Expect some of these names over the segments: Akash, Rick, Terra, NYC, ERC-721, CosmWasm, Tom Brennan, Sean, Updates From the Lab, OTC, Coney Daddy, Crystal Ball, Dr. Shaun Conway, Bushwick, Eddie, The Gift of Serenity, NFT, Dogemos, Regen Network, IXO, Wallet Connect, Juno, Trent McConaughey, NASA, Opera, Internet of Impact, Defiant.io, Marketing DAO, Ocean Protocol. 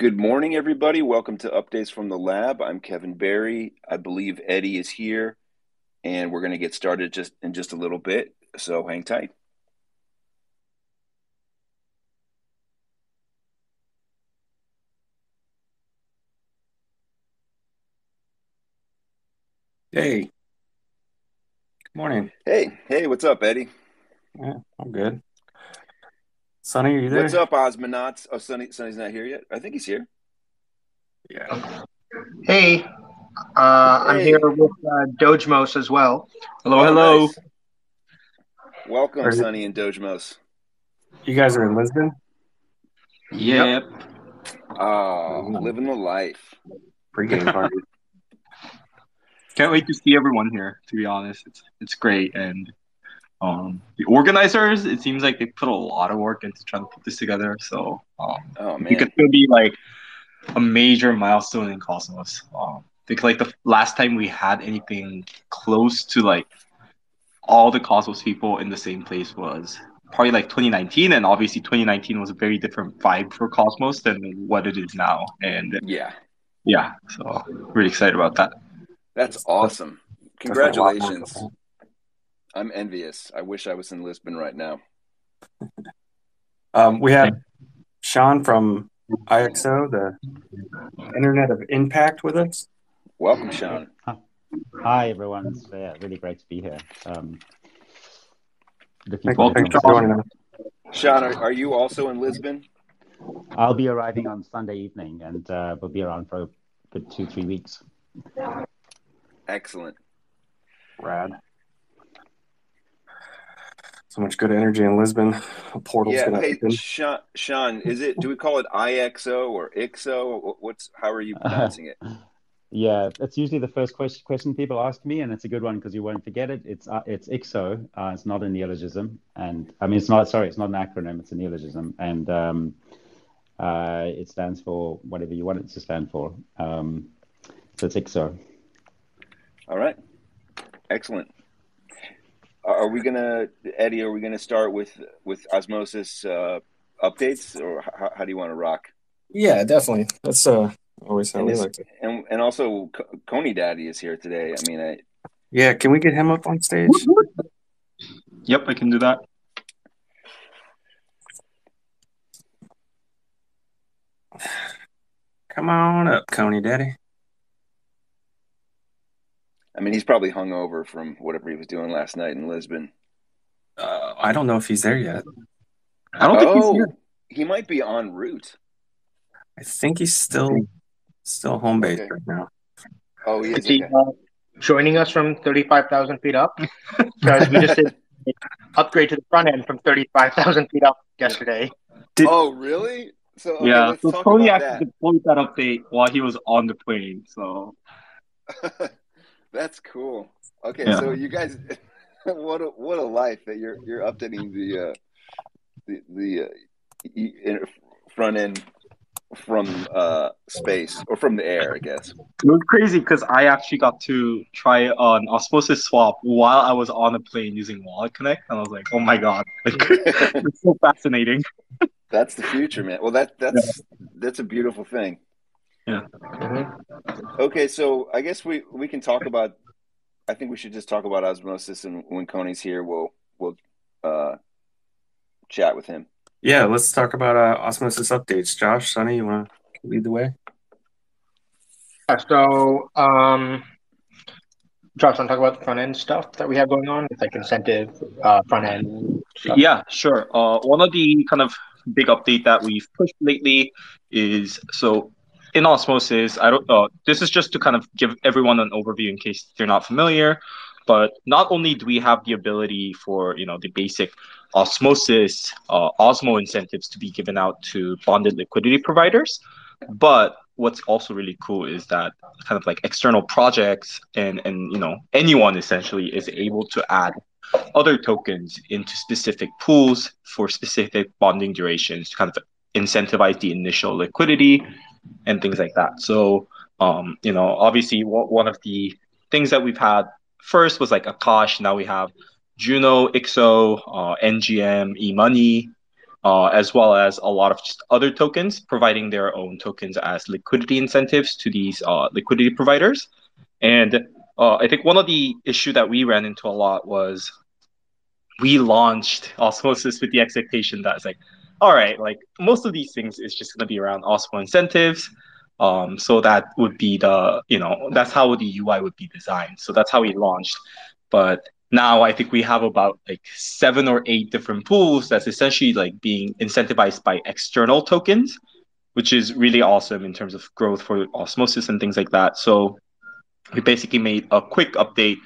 Good morning, everybody. Welcome to Updates from the Lab. I'm Kevin Barry. I believe Eddie is here, and we're going to get started in just a little bit, so hang tight. Hey. Good morning. Hey, what's up, Eddie? Yeah, I'm good. Sonny, are you there? What's up, Osmonauts? Oh, Sonny's not here yet? I think he's here. Yeah. Hey. I'm here with Dogemos as well. Hello, hello. Nice. Welcome, Sonny and Dogemos. You guys are in Lisbon? Yep. Oh, living the life. Pre-game party. Can't wait to see everyone here, to be honest. It's great, and the organizers, it seems like they put a lot of work into trying to put this together. So it could still be like a major milestone in Cosmos. I think like the last time we had anything close to like all the Cosmos people in the same place was probably like 2019, and obviously 2019 was a very different vibe for Cosmos than what it is now. And yeah. So really excited about that. That's awesome. Congratulations. I'm envious. I wish I was in Lisbon right now. We have Sean from IXO, the Internet of Impact, with us. Welcome, Sean. Hi, everyone. It's really great to be here. Thanks for joining us. Sean, are you also in Lisbon? I'll be arriving on Sunday evening, and we'll be around for 2-3 weeks. Excellent. Rad. So much good energy in Lisbon. A portal's gonna happen. Sean, is it? Do we call it IXO or IXO? How are you pronouncing it? Yeah, that's usually the first question people ask me, and it's a good one because you won't forget it. It's IXO. It's not a neologism, and I mean it's not an acronym. It's a neologism, and it stands for whatever you want it to stand for. So it's IXO. All right. Excellent. Eddie, are we gonna start with Osmosis updates, or how do you want to rock? Yeah, definitely. That's always how we like it. And also, Coney Daddy is here today. I mean, yeah. Can we get him up on stage? Yep, I can do that. Come on up, Coney Daddy. I mean, he's probably hung over from whatever he was doing last night in Lisbon. I don't know if he's there yet. I don't think he's here. He might be en route. I think he's still home base right now. Oh, he is. Okay. Joining us from 35,000 feet up. Because we just did an upgrade to the front end from 35,000 feet up yesterday. Oh, really? So, okay, yeah, let's talk Tony about actually deployed that update while he was on the plane. So. That's cool. Okay, So you guys, what a life that you're updating the front end from space, or from the air, I guess. It was crazy because I actually got to try an Osmosis swap while I was on a plane using Wallet Connect, and I was like, oh my god, it's so fascinating. That's the future, man. Well, that's a beautiful thing. Yeah. Mm-hmm. Okay, so I guess we can talk about. I think we should just talk about Osmosis, and when Coney's here, we'll chat with him. Yeah, let's talk about Osmosis updates. Josh, Sonny, you want to lead the way? Yeah. So, Josh, want to talk about the front end stuff that we have going on, like incentive front end stuff? Yeah, sure. One of the kind of big update that we've pushed lately is In Osmosis, this is just to kind of give everyone an overview in case they're not familiar, but not only do we have the ability for, the basic Osmosis Osmo incentives to be given out to bonded liquidity providers, but what's also really cool is that kind of like external projects and anyone essentially is able to add other tokens into specific pools for specific bonding durations to kind of incentivize the initial liquidity and things like that. So, obviously one of the things that we've had first was like Akash. Now we have Juno, IXO, NGM, eMoney, as well as a lot of just other tokens, providing their own tokens as liquidity incentives to these liquidity providers. And I think one of the issues that we ran into a lot was we launched Osmosis with the expectation that it's like, all right, like most of these things is just going to be around Osmo incentives. So that would be the, you know, that's how the UI would be designed. So that's how we launched. But now I think we have about like 7 or 8 different pools that's essentially like being incentivized by external tokens, which is really awesome in terms of growth for Osmosis and things like that. So we basically made a quick update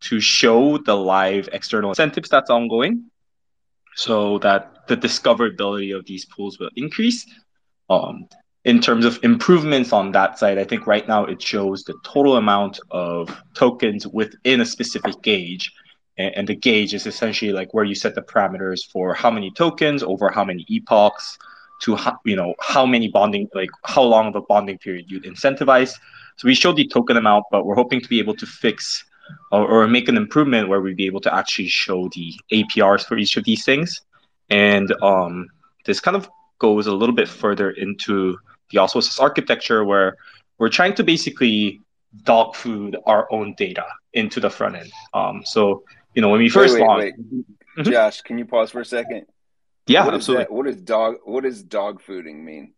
to show the live external incentives that's ongoing so that the discoverability of these pools will increase. In terms of improvements on that side, I think right now it shows the total amount of tokens within a specific gauge. And the gauge is essentially like where you set the parameters for how many tokens over how many epochs to how many bonding, like how long of a bonding period you'd incentivize. So we showed the token amount, but we're hoping to be able to fix or make an improvement where we'd be able to actually show the APRs for each of these things. And this kind of goes a little bit further into the Osmosis architecture, where we're trying to basically dog food our own data into the front end. So, you know, when we first launched, Josh, can you pause for a second? Yeah, what absolutely. What does dog fooding mean?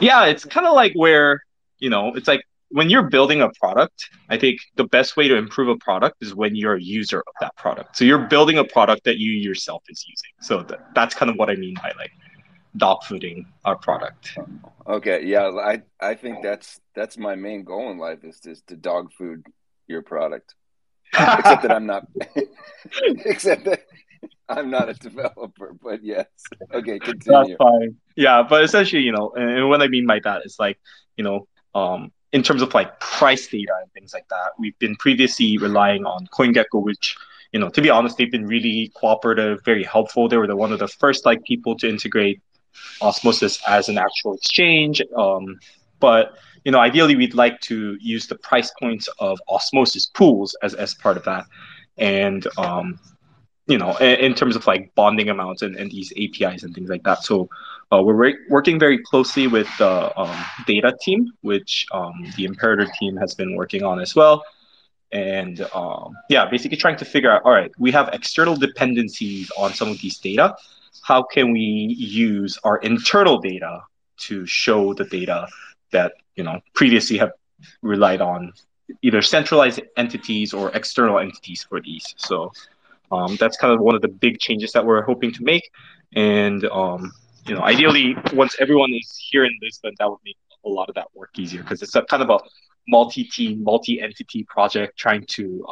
Yeah, it's kind of like where, you know, it's like when you're building a product, I think the best way to improve a product is when you're a user of that product. So you're building a product that you yourself is using. So that's kind of what I mean by like dog fooding our product. Okay, yeah, I think that's my main goal in life is to dog food your product. Except that I'm not. Except that I'm not a developer, but yes. Okay, continue. That's fine. Yeah, but essentially, you know, and what I mean by that is like, you know, in terms of like price data and things like that, we've been previously relying on CoinGecko, which, you know, to be honest, they've been really cooperative, very helpful. They were one of the first like people to integrate Osmosis as an actual exchange, but you know, ideally we'd like to use the price points of Osmosis pools as part of that, and you know, in terms of like bonding amounts and these APIs and things like that. So we're working very closely with the data team, which the Imperator team has been working on as well, and yeah, basically trying to figure out, all right, we have external dependencies on some of these data. How can we use our internal data to show the data that, you know, previously have relied on either centralized entities or external entities for these? So that's kind of one of the big changes that we're hoping to make. And, you know, ideally, once everyone is here in Lisbon, that would make a lot of that work easier, because it's a kind of a multi-team, multi-entity project trying to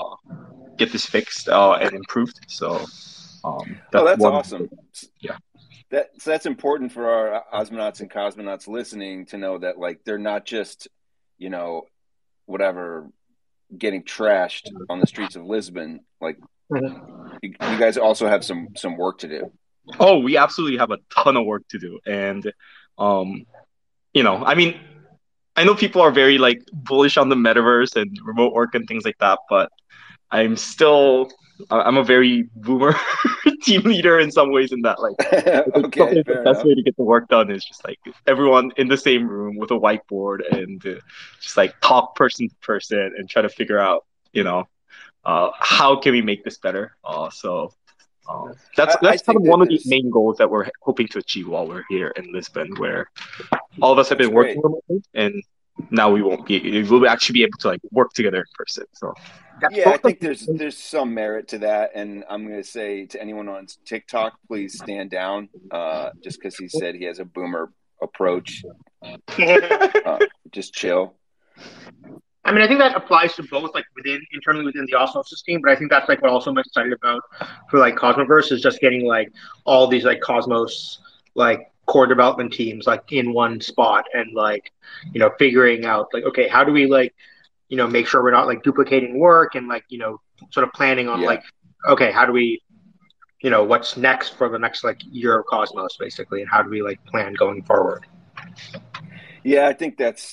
get this fixed and improved. So... that's awesome. Yeah, so that's important for our osmonauts and cosmonauts listening to know that, like, they're not just, you know, whatever, getting trashed on the streets of Lisbon. Like, you guys also have some work to do. Oh, we absolutely have a ton of work to do. And, you know, I mean, I know people are very like bullish on the metaverse and remote work and things like that, but I'm a very boomer team leader in some ways, in that, like, okay, the best way to get the work done is just like everyone in the same room with a whiteboard and just like talk person to person and try to figure out, you know, how can we make this better. So that's kind of one of the main goals that we're hoping to achieve while we're here in Lisbon, where all of us have been working remotely, and now we'll actually be able to like work together in person. So yeah, I think there's some merit to that. And I'm going to say to anyone on TikTok, please stand down, just because he said he has a boomer approach. Just chill. I mean, I think that applies to both, like internally within the Osmosis team, but I think that's like what also I'm excited about for like Cosmoverse is just getting like all these like Cosmos like core development teams like in one spot, and like, you know, figuring out like, okay, how do we like, you know, make sure we're not like duplicating work, and like, you know, sort of planning on like, okay, how do we, you know, what's next for the next like year of Cosmos basically, and how do we like plan going forward? Yeah, I think that's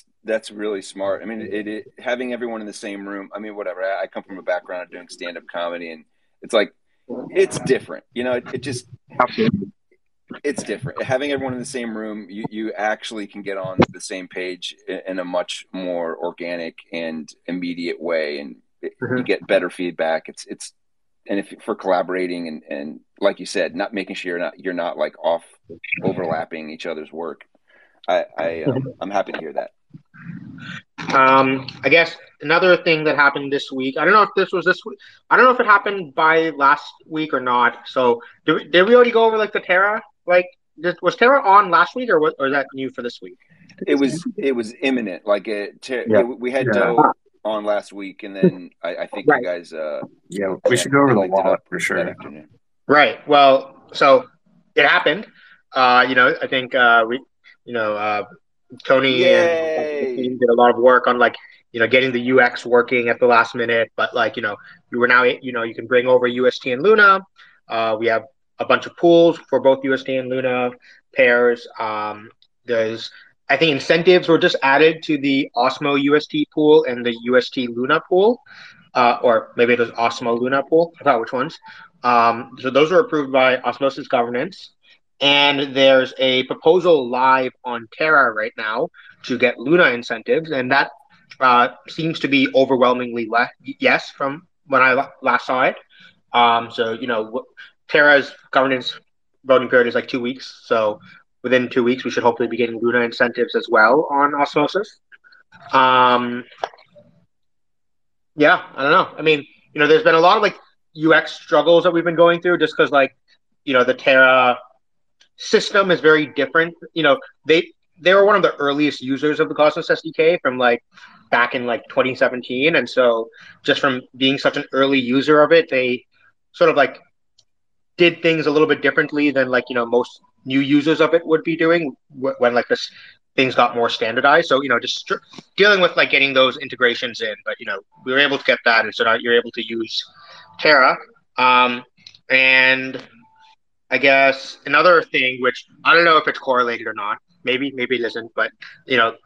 really smart. I mean, it having everyone in the same room, I mean, whatever, I come from a background of doing stand-up comedy, and it's like, it's different, you know, it just It's different. Having everyone in the same room, you actually can get on the same page in a much more organic and immediate way, and you get better feedback. It's and if for collaborating and like you said, not making sure you're not like off overlapping each other's work. I'm happy to hear that. I guess another thing that happened this week, I don't know if this was this week, I don't know if it happened by last week or not. So did we already go over like the Terra? Like, was Terra on last week or is that new for this week? It was imminent. Like we had Doe on last week, and then I think you guys we should go over the wallet for sure. Right. Well, so it happened. I think Tony and the team did a lot of work on getting the UX working at the last minute, but you were now you can bring over UST and Luna. We have a bunch of pools for both UST and Luna pairs. There's I think incentives were just added to the Osmo UST pool and the UST Luna pool, or maybe it was Osmo Luna pool. I forgot which ones. So those are approved by Osmosis governance. And there's a proposal live on Terra right now to get Luna incentives, and that seems to be overwhelmingly yes from when I last saw it. Terra's governance voting period is like 2 weeks, so within 2 weeks we should hopefully be getting Luna incentives as well on Osmosis. I don't know. I mean, there's been a lot of UX struggles that we've been going through just because the Terra system is very different. They were one of the earliest users of the Cosmos SDK from back in 2017, and so just from being such an early user of it, they sort of did things a little bit differently than most new users of it would be doing when this things got more standardized. So just dealing with getting those integrations in, but we were able to get that, and so now you're able to use Terra. And I guess another thing, which I don't know if it's correlated or not, maybe it isn't, but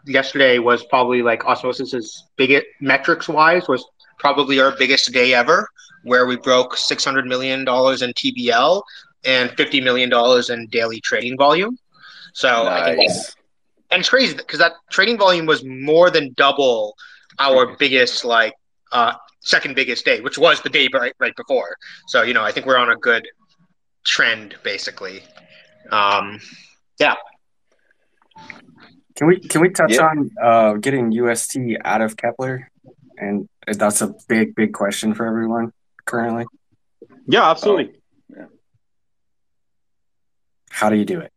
yesterday was probably Osmosis's biggest metrics-wise was probably our biggest day ever, where we broke $600 million in TBL and $50 million in daily trading volume. So nice. I think and it's crazy because that trading volume was more than double our biggest second biggest day, which was the day right before. So I think we're on a good trend basically. Can we touch on getting UST out of Kepler? And that's a big question for everyone currently. Yeah, absolutely. How do you do it?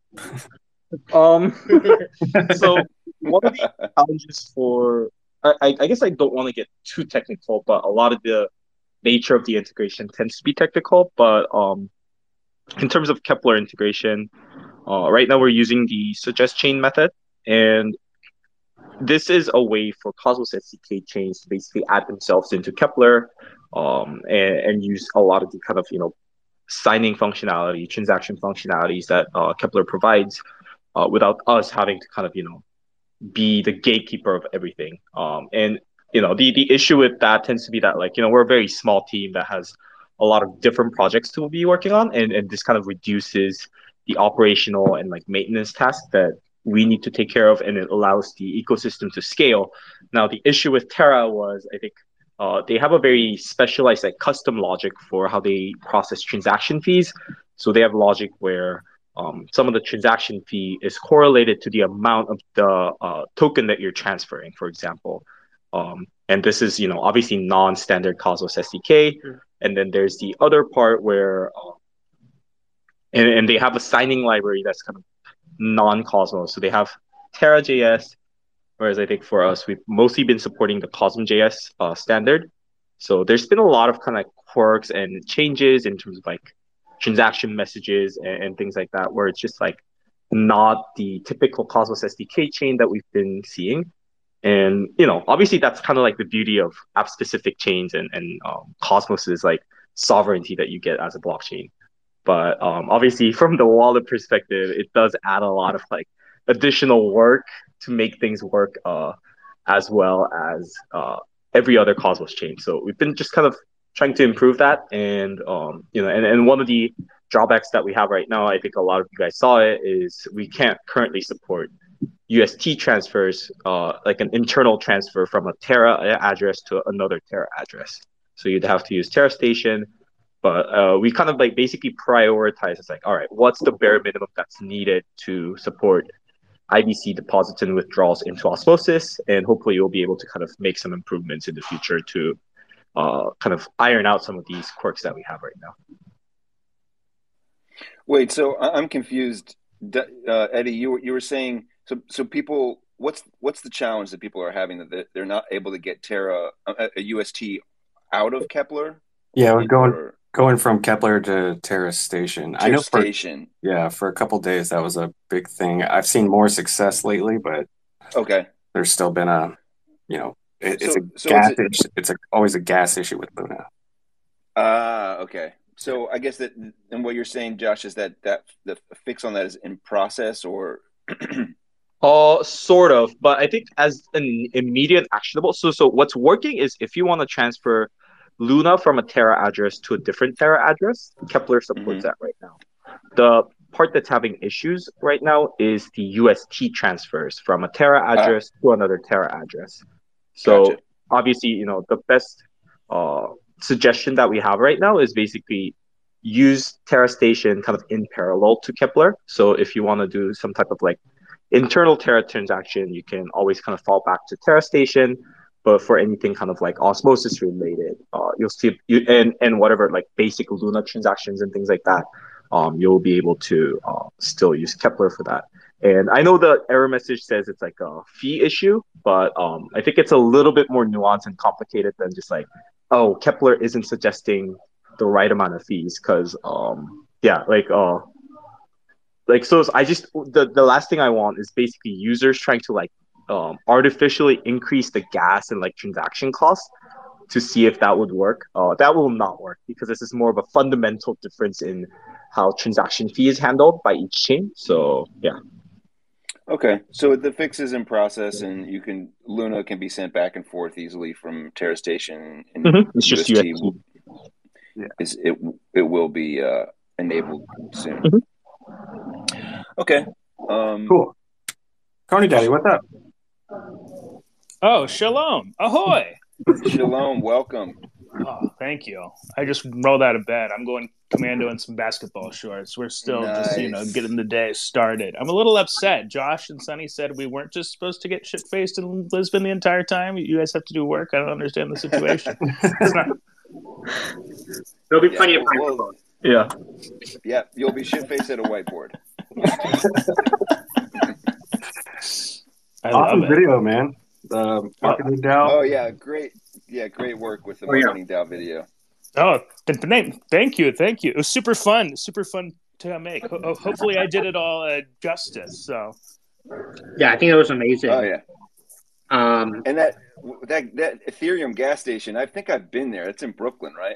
So one of the challenges for I guess I don't want to get too technical, but a lot of the nature of the integration tends to be technical, but in terms of Kepler integration, right now we're using the suggest chain method, and this is a way for Cosmos SDK chains to basically add themselves into Kepler, and use a lot of the kind of signing functionality, transaction functionalities that Kepler provides, without us having to kind of be the gatekeeper of everything. And the issue with that tends to be that we're a very small team that has a lot of different projects to be working on, and this kind of reduces the operational and maintenance tasks that we need to take care of, and it allows the ecosystem to scale. Now, the issue with Terra was, I think, they have a very specialized custom logic for how they process transaction fees. So they have logic where some of the transaction fee is correlated to the amount of the token that you're transferring, for example. And this is, obviously non-standard Cosmos SDK. Mm-hmm. And then there's the other part where, and they have a signing library that's kind of non-Cosmos. So they have Terra.js, whereas I think for us, we've mostly been supporting the Cosmos.js standard. So there's been a lot of kind of quirks and changes in terms of transaction messages and things like that, where it's just not the typical Cosmos SDK chain that we've been seeing. And, obviously that's kind of the beauty of app-specific chains and Cosmos's sovereignty that you get as a blockchain. But obviously from the wallet perspective, it does add a lot of additional work to make things work as well as every other Cosmos chain. So we've been just kind of trying to improve that. And one of the drawbacks that we have right now, I think a lot of you guys saw it, is we can't currently support UST transfers, like an internal transfer from a Terra address to another Terra address. So you'd have to use Terra Station. But we kind of like basically prioritize. It's like, all right, what's the bare minimum that's needed to support IBC deposits and withdrawals into Osmosis? And hopefully we'll be able to kind of make some improvements in the future to kind of iron out some of these quirks that we have right now. Wait, so I'm confused. Eddie, you were saying, so people, what's the challenge that people are having that they're not able to get Terra, a UST out of Kepler? Yeah, we're going from Kepler to Terra Station. I know for a couple of days that was a big thing. I've seen more success lately, but okay, there's still been a, you know, it's always a gas issue with Luna. Okay. So I guess that, and what you're saying, Josh, is that the fix on that is in process, or sort of, but I think as an immediate actionable. So what's working is if you want to transfer Luna from a Terra address to a different Terra address, Kepler supports that right now. The part that's having issues right now is the UST transfers from a Terra address to another Terra address. So obviously, you know, the best suggestion that we have right now is basically use Terra Station kind of in parallel to Kepler. So if you want to do some type of like internal Terra transaction, you can always kind of fall back to Terra Station. But for anything kind of like Osmosis related, you'll see, and whatever like basic Luna transactions and things like that, you'll be able to still use Kepler for that. And I know the error message says it's like a fee issue, but I think it's a little bit more nuanced and complicated than just like, oh, Kepler isn't suggesting the right amount of fees, because the last thing I want is basically users trying to like artificially increase the gas and like transaction costs to see if that would work. That will not work, because this is more of a fundamental difference in how transaction fee is handled by each chain. So yeah. Okay, so the fix is in process, and you can Luna can be sent back and forth easily from Terra Station. And it's UST just UST. It will be enabled soon. Okay. Cool. Coney Daddy, what's up? Oh, shalom. Ahoy. Shalom. Welcome. Oh, thank you. I just rolled out of bed. I'm going commando in some basketball shorts. We're still just, you know, getting the day started. I'm a little upset. Josh and Sonny said we weren't just supposed to get shit-faced in Lisbon the entire time. You guys have to do work. I don't understand the situation. There'll be plenty of time. Well, yeah, you'll be shit-faced at a whiteboard. Awesome video, man. The marketing DAO. Oh yeah, great. Yeah, great work with the marketing DAO video. Oh, thank you. It was super fun to make. Hopefully, I did it all justice. So, yeah, I think it was amazing. Oh yeah. And that Ethereum gas station. I think I've been there. It's in Brooklyn, right?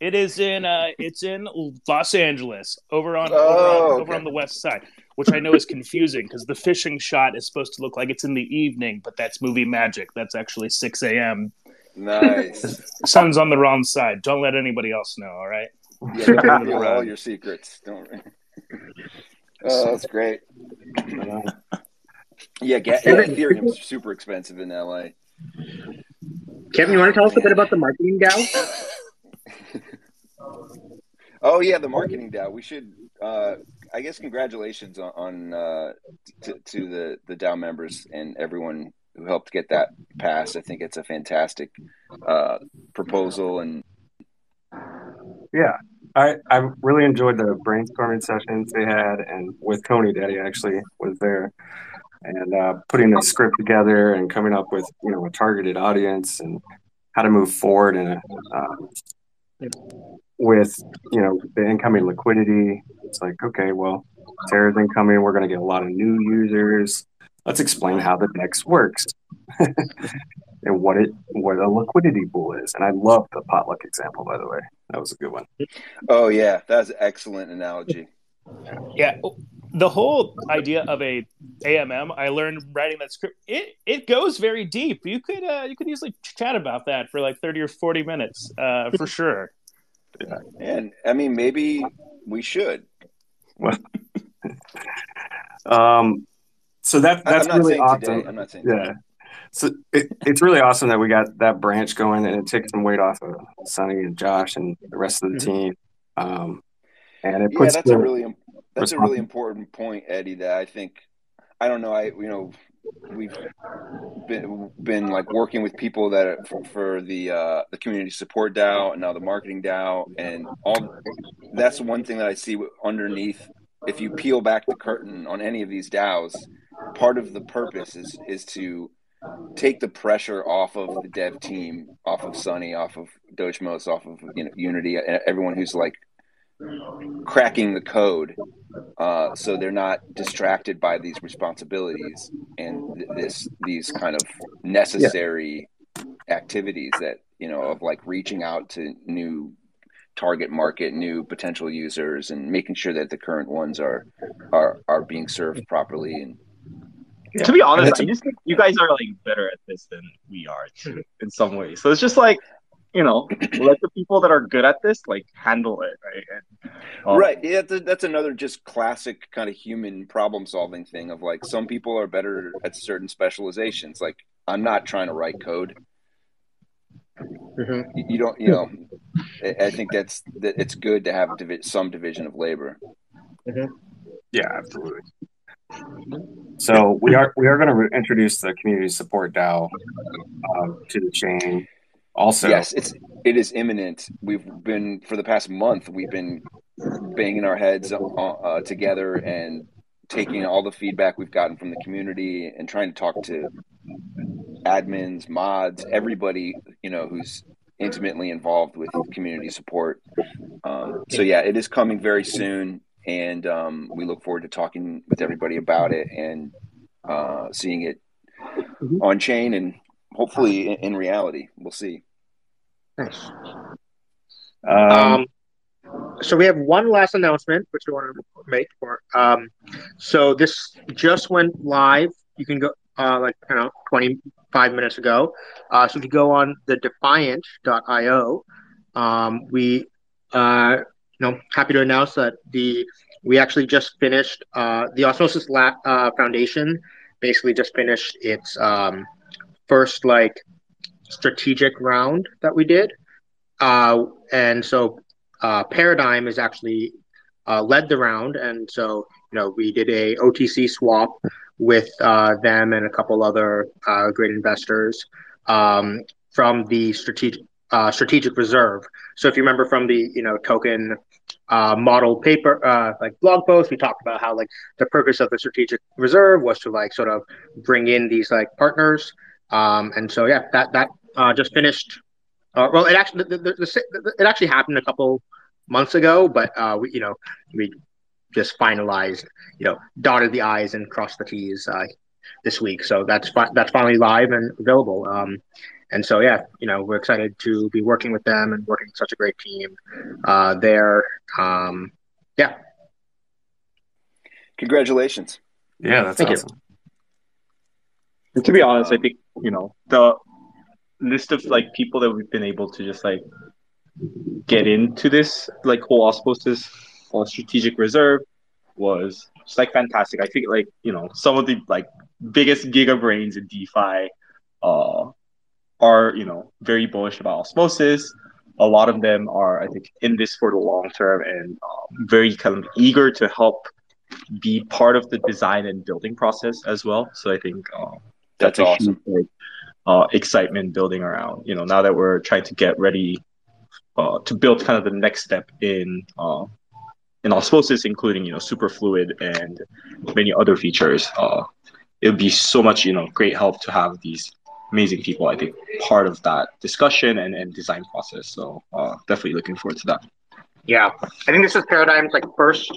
It is in it's in Los Angeles, over on the west side, which I know is confusing because the fishing shot is supposed to look like it's in the evening, but that's movie magic. That's actually 6 a.m. Nice. Sun's on the wrong side. Don't let anybody else know, all right? Yeah, don't reveal all your secrets. Don't. Oh, that's great. Yeah, Ethereum's super expensive in LA. Kevin, you want to tell us a bit about the marketing DAO? Oh yeah, the marketing DAO. We should, I guess, congratulations to the DAO members and everyone who helped get that passed. I think it's a fantastic proposal, and yeah, I really enjoyed the brainstorming sessions they had, and with Coney Daddy actually was there, and putting the script together and coming up with, you know, a targeted audience and how to move forward and. With, you know, the incoming liquidity, it's like, okay, well, Terra's incoming, we're going to get a lot of new users. Let's explain how the DEX works and what a liquidity pool is. And I love the potluck example, by the way. That was a good one. Oh yeah, that's an excellent analogy. Yeah, the whole idea of a AMM, I learned writing that script. It goes very deep. You could easily chat about that for like 30 or 40 minutes for sure. Yeah. And I mean, maybe we should. Well, so that's really awesome. Today. I'm not saying yeah. Today. So it's really awesome that we got that branch going, and it takes some weight off of Sonny and Josh and the rest of the team. And it puts that's a really important point, Eddie. That I think we've been like working with people that are for the community support DAO and now the marketing DAO, and all that's one thing that I see underneath. If you peel back the curtain on any of these DAOs, part of the purpose is to take the pressure off of the dev team, off of Sonny, off of Dogemos, off of Unity, everyone who's like cracking the code, so they're not distracted by these responsibilities and these kind of necessary activities that of like reaching out to new target market, new potential users, and making sure that the current ones are being served properly. And yeah. To be honest, I just think you guys are like better at this than we are too, in some ways. So it's just like, let the people that are good at this like handle it, right? Right. Yeah, that's another just classic kind of human problem solving thing of like some people are better at certain specializations. Like I'm not trying to write code. You don't, I think that it's good to have some division of labor. Yeah, absolutely. So we are going to introduce the community support DAO to the chain. Also, yes, it is imminent. For the past month, we've been banging our heads together and taking all the feedback we've gotten from the community and trying to talk to admins, mods, everybody who's intimately involved with community support. So yeah, it is coming very soon, and we look forward to talking with everybody about it and seeing it on chain and hopefully in reality. We'll see. Nice. So we have one last announcement, which we want to make. So this just went live. You can go 25 minutes ago. So if you go on the defiant.io, we happy to announce that we actually just finished the Osmosis Foundation. Basically, just finished its first strategic round that we did, and so Paradigm is actually led the round, and so we did a OTC swap with them and a couple other great investors from the strategic reserve. So if you remember from the token model paper blog post, we talked about how the purpose of the strategic reserve was to sort of bring in these partners. And so yeah, that just finished. Well, it actually happened a couple months ago, but we just finalized, dotted the I's and crossed the T's this week. So that's finally live and available. And so yeah, we're excited to be working with them and working with such a great team there. Yeah. Congratulations. Yeah, that's awesome. Thank you. And to be honest, I think the list of people that we've been able to just get into this whole Osmosis or strategic reserve was just fantastic. I think some of the biggest giga brains in DeFi are very bullish about Osmosis. A lot of them are, I think, in this for the long term and very kind of eager to help be part of the design and building process as well. So I think that's awesome. Huge, excitement building around, now that we're trying to get ready to build kind of the next step in Osmosis, including, superfluid and many other features. It would be so much, great help to have these amazing people, I think, part of that discussion and design process. So definitely looking forward to that. Yeah. I think this is Paradigm's first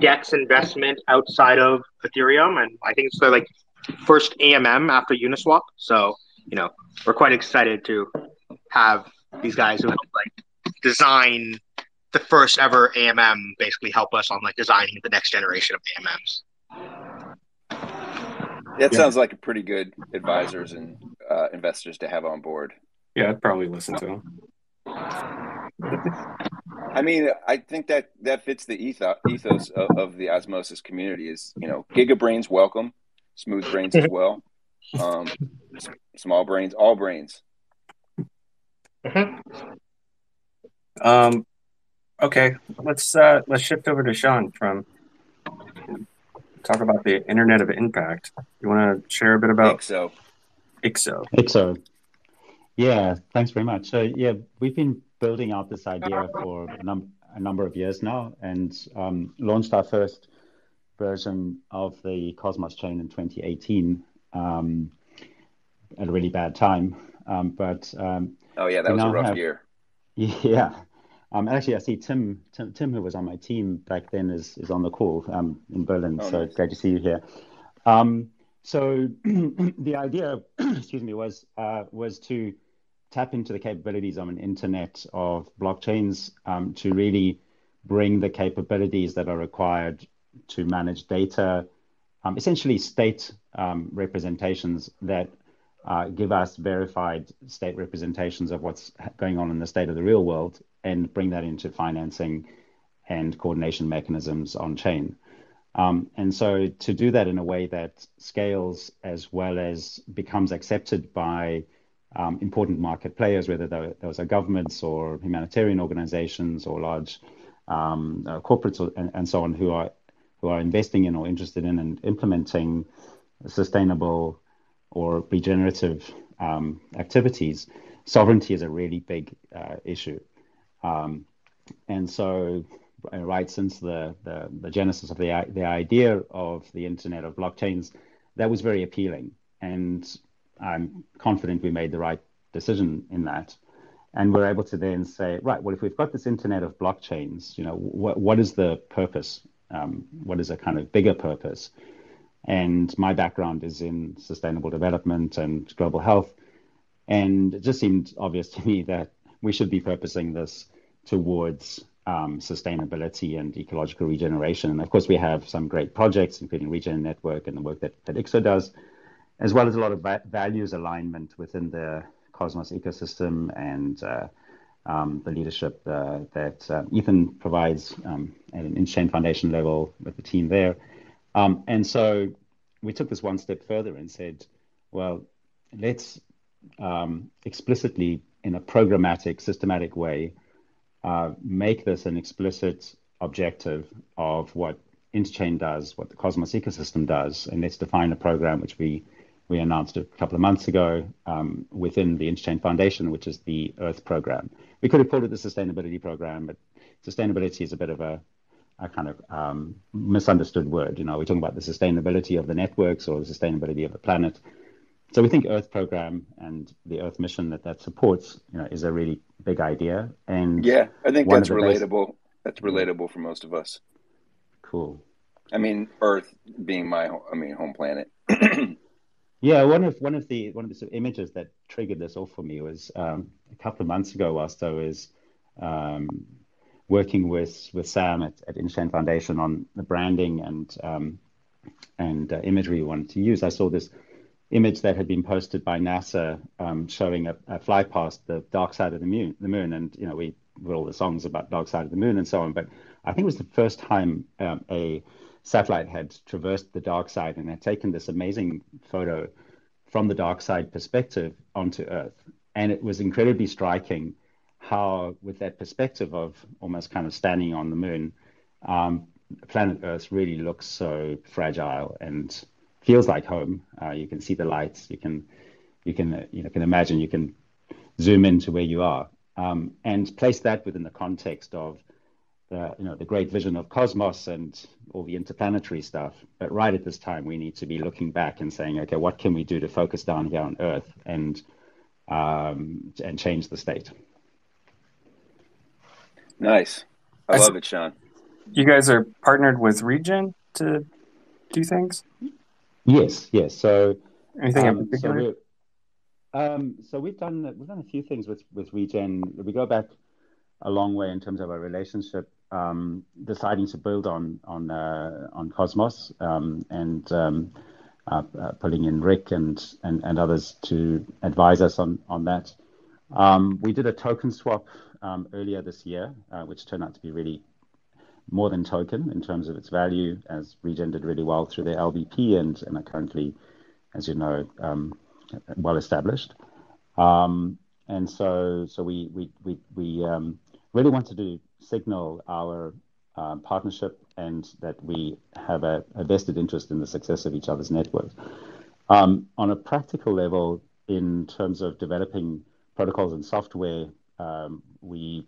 DEX investment outside of Ethereum. And I think it's the first AMM after Uniswap. So, we're quite excited to have these guys who helped design the first ever AMM basically help us on designing the next generation of AMMs. That sounds like a pretty good advisors and investors to have on board. Yeah, I'd probably listen to them. I mean, I think that that fits the ethos of the Osmosis community is, you know, gigabrains welcome, smooth brains as well, small brains, all brains. Okay, let's shift over to Sean from talk about the Internet of Impact. You want to share a bit about IXO? Yeah, thanks very much. So yeah, we've been building out this idea for a number of years now, and launched our first version of the Cosmos chain in 2018 at a really bad time. Oh yeah, that was a rough year. Yeah. Actually, I see Tim, who was on my team back then, is on the call in Berlin. Oh, so nice. Glad to see you here. So the idea, excuse me, was to tap into the capabilities of an internet of blockchains to really bring the capabilities that are required to manage data, essentially state representations that give us verified state representations of what's going on in the state of the real world, and bring that into financing and coordination mechanisms on chain. And so to do that in a way that scales as well as becomes accepted by important market players, whether those are governments or humanitarian organizations or large corporates and so on, who are investing in or interested in and implementing sustainable or regenerative activities. Sovereignty is a really big issue. And so right since the genesis of the idea of the Internet of Blockchains, that was very appealing. And I'm confident we made the right decision in that. And we're able to then say, right, well, if we've got this Internet of Blockchains, you know, what is the purpose? What is a kind of bigger purpose? And my background is in sustainable development and global health. And it just seemed obvious to me that we should be purposing this towards sustainability and ecological regeneration. And of course, we have some great projects, including Regen Network and the work that IXO does, as well as a lot of values alignment within the Cosmos ecosystem and the leadership that Ethan provides at an Interchain Foundation level with the team there. And so we took this one step further and said, well, let's explicitly, in a programmatic, systematic way, make this an explicit objective of what Interchain does, what the Cosmos ecosystem does, and let's define a program which we announced a couple of months ago within the Interchain Foundation, which is the Earth program. We could have called it the Sustainability Program, but sustainability is a bit of a kind of misunderstood word. You know, we're talking about the sustainability of the networks or the sustainability of the planet. So we think Earth program and the Earth mission that supports, you know, is a really big idea. And yeah, I think that's relatable. That's relatable for most of us. Cool. I mean, Earth being home planet. Yeah, one of the sort of images that triggered this all for me was a couple of months ago, whilst I was working with Sam at Interchain Foundation on the branding and imagery we wanted to use. I saw this image that had been posted by NASA showing a fly past the dark side of the moon. And, you know, we wrote all the songs about dark side of the moon and so on. But I think it was the first time a satellite had traversed the dark side and had taken this amazing photo from the dark side perspective onto Earth. And it was incredibly striking how, with that perspective of almost kind of standing on the moon, planet Earth really looks so fragile and feels like home. You can see the lights. You can imagine. You can zoom into where you are, and place that within the context of the great vision of Cosmos and all the interplanetary stuff. But right at this time, we need to be looking back and saying, okay, what can we do to focus down here on Earth and change the state? Nice. I love it, Sean. You guys are partnered with Regen to do things. Yes. So anything in particular? So we've done a few things with Regen. We go back a long way in terms of our relationship, deciding to build on Cosmos and pulling in Rick and others to advise us on that. We did a token swap earlier this year, which turned out to be really more than token in terms of its value, as Regen did really well through their LVP and are currently, as you know, well established. And so we really wanted to signal our partnership and that we have a vested interest in the success of each other's networks. On a practical level, in terms of developing protocols and software, we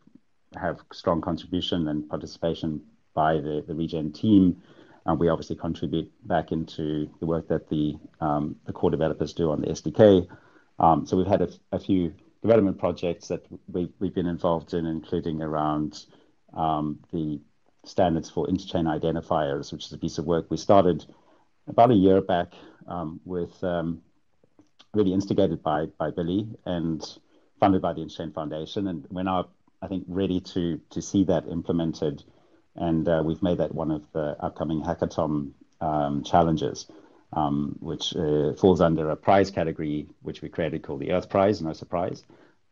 have strong contribution and participation by the Regen team. And we obviously contribute back into the work that the core developers do on the SDK. So we've had a few development projects that we've been involved in, including around the standards for interchain identifiers, which is a piece of work we started about a year back with really instigated by Billy and funded by the Interchain Foundation. And we're now, I think, ready to see that implemented. And we've made that one of the upcoming hackathon challenges, which falls under a prize category, which we created called the Earth Prize, no surprise.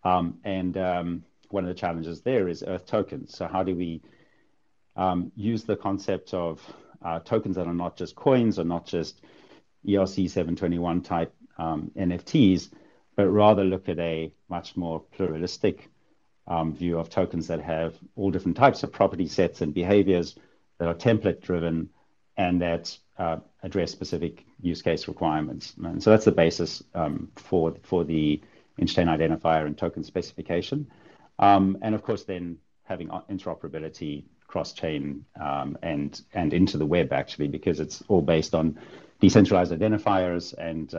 One of the challenges there is Earth tokens. So how do we use the concept of tokens that are not just coins or not just ERC 721 type NFTs, but rather look at a much more pluralistic view of tokens that have all different types of property sets and behaviors that are template driven and that address specific use case requirements. And so that's the basis for the interchain identifier and token specification. And of course, then having interoperability cross-chain and into the web, actually, because it's all based on decentralized identifiers and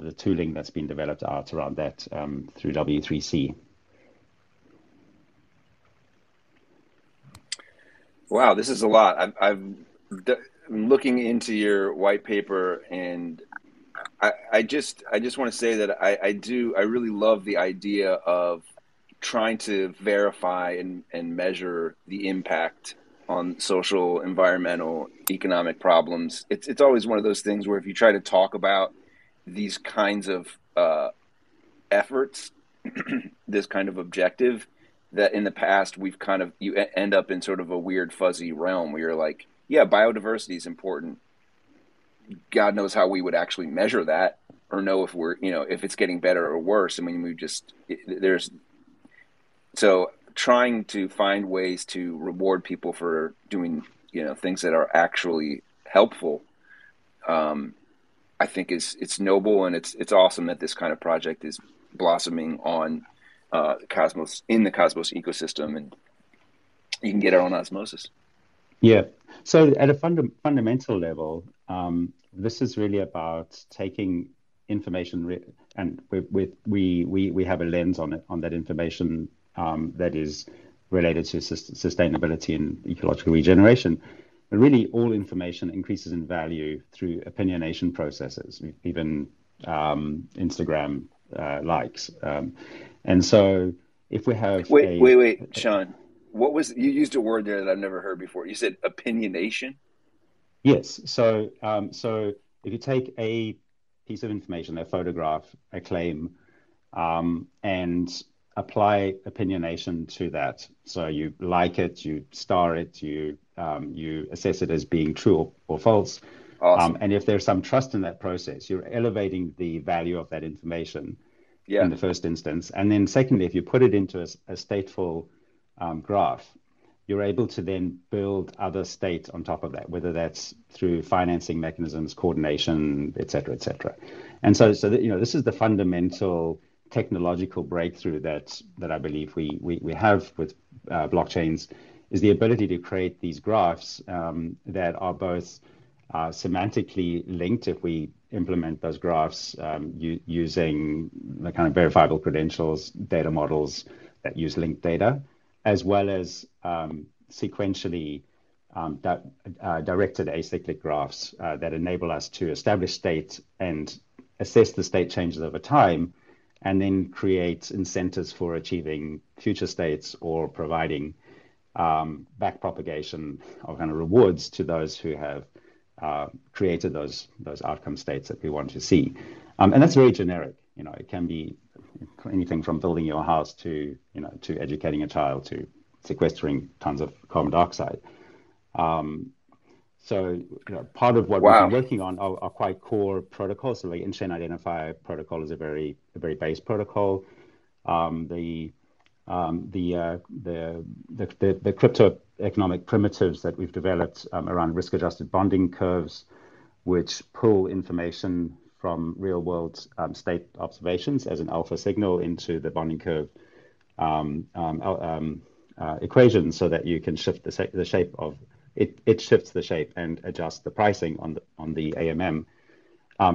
the tooling that's been developed out around that through W3C. Wow, this is a lot. I'm looking into your white paper, and I just want to say that I really love the idea of trying to verify and measure the impact on social, environmental, economic problems. It's always one of those things where if you try to talk about these kinds of efforts, this kind of objective, that in the past we've kind of, you end up in sort of a weird fuzzy realm where you're like, yeah, biodiversity is important. God knows how we would actually measure that or know if we're, you know, if it's getting better or worse. I mean, so trying to find ways to reward people for doing, you know, things that are actually helpful, I think it's noble, and it's awesome that this kind of project is blossoming on Cosmos, in the Cosmos ecosystem, and you can get it on Osmosis. Yeah. So at a fundamental level, this is really about taking information and we have a lens on it, on that information that is related to sustainability and ecological regeneration. But really, all information increases in value through opinionation processes, even Instagram likes. And so if we have... Wait, Sean, what was... You used a word there that I've never heard before. You said opinionation? Yes. So so if you take a piece of information, a photograph, a claim, and apply opinionation to that. So you like it, you star it, you assess it as being true or false. Awesome. And if there's some trust in that process, you're elevating the value of that information. Yeah. In the first instance. And then secondly, if you put it into a stateful graph, you're able to then build other states on top of that, whether that's through financing mechanisms, coordination, et cetera, et cetera. And so that, you know, this is the fundamental technological breakthrough that I believe we have with blockchains, is the ability to create these graphs that are both semantically linked, if we implement those graphs using the kind of verifiable credentials, data models that use linked data, as well as sequentially directed acyclic graphs that enable us to establish state and assess the state changes over time, and then create incentives for achieving future states or providing back propagation or kind of rewards to those who have created those outcome states that we want to see, and that's very generic. You know, it can be anything from building your house to, to educating a child, to sequestering tons of carbon dioxide. So part of what we've been working on are quite core protocols. So the Interchain Identifier protocol is a very base protocol. The crypto economic primitives that we've developed around risk-adjusted bonding curves, which pull information from real-world state observations as an alpha signal into the bonding curve equation, so that you can shift the shape of it. It shifts the shape and adjusts the pricing on the AMM.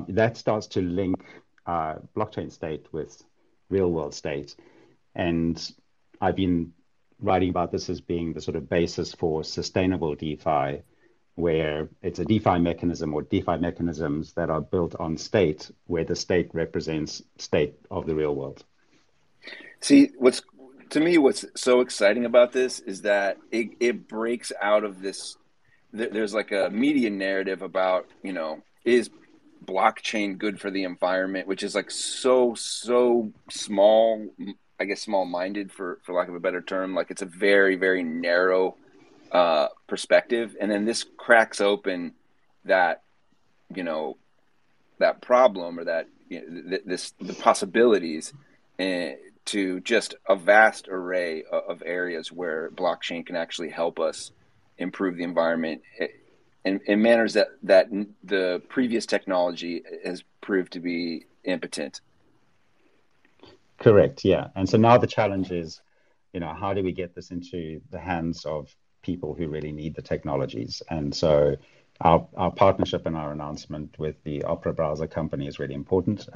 That starts to link blockchain state with real-world state, and I've been writing about this as being the sort of basis for sustainable DeFi, where it's a DeFi mechanism or DeFi mechanisms that are built on state, where the state represents state of the real world. See, what's so exciting about this is that it breaks out of this. There's like a media narrative about, is blockchain good for the environment, which is like so small, I guess small-minded for lack of a better term. Like it's a very, very narrow perspective. And then this cracks open that, that problem, or that, the possibilities to just a vast array of areas where blockchain can actually help us improve the environment in manners that the previous technology has proved to be impotent. Correct. Yeah. And so now the challenge is, how do we get this into the hands of people who really need the technologies? And so our partnership and our announcement with the Opera browser company is really important.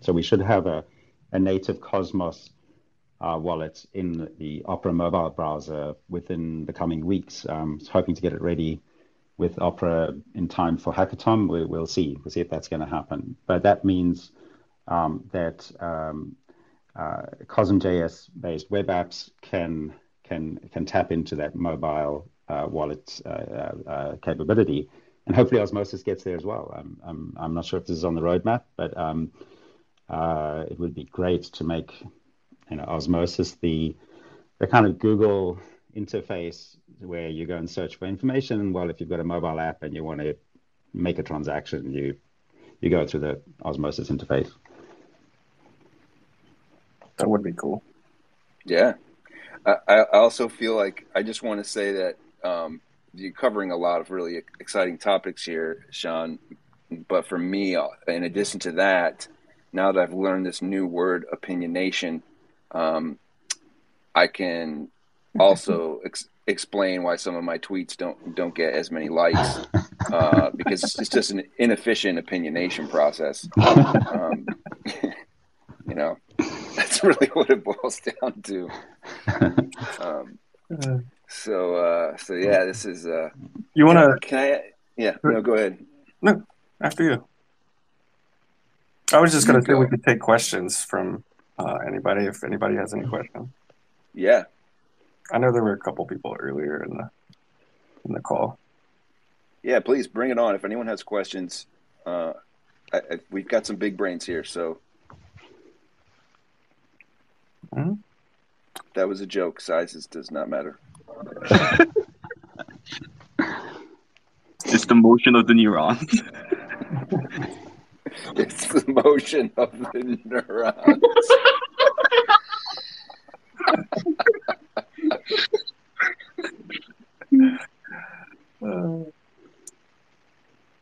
So we should have a native Cosmos wallet in the Opera mobile browser within the coming weeks. Hoping to get it ready with Opera in time for Hackathon. We'll see. We'll see if that's going to happen. But that means that CosmJS-based web apps can tap into that mobile wallet capability, and hopefully Osmosis gets there as well. I'm not sure if this is on the roadmap, but it would be great to make Osmosis the kind of Google interface where you go and search for information. Well, if you've got a mobile app and you want to make a transaction, you go through the Osmosis interface. That would be cool. Yeah. I also feel like I just want to say that you're covering a lot of really exciting topics here, Sean. But for me, in addition to that, now that I've learned this new word, opinionation, I can also explain why some of my tweets don't get as many likes because it's just an inefficient opinionation process. That's really what it boils down to. So yeah, this is. You want to? Can I? Yeah. No, go ahead. No, after you. I was just going to say we could take questions from anybody if anybody has any question. Yeah. I know there were a couple people earlier in the call. Yeah, please bring it on. If anyone has questions, we've got some big brains here, so. Mm-hmm. That was a joke. Sizes does not matter. It's the motion of the neuron. It's the motion of the neurons.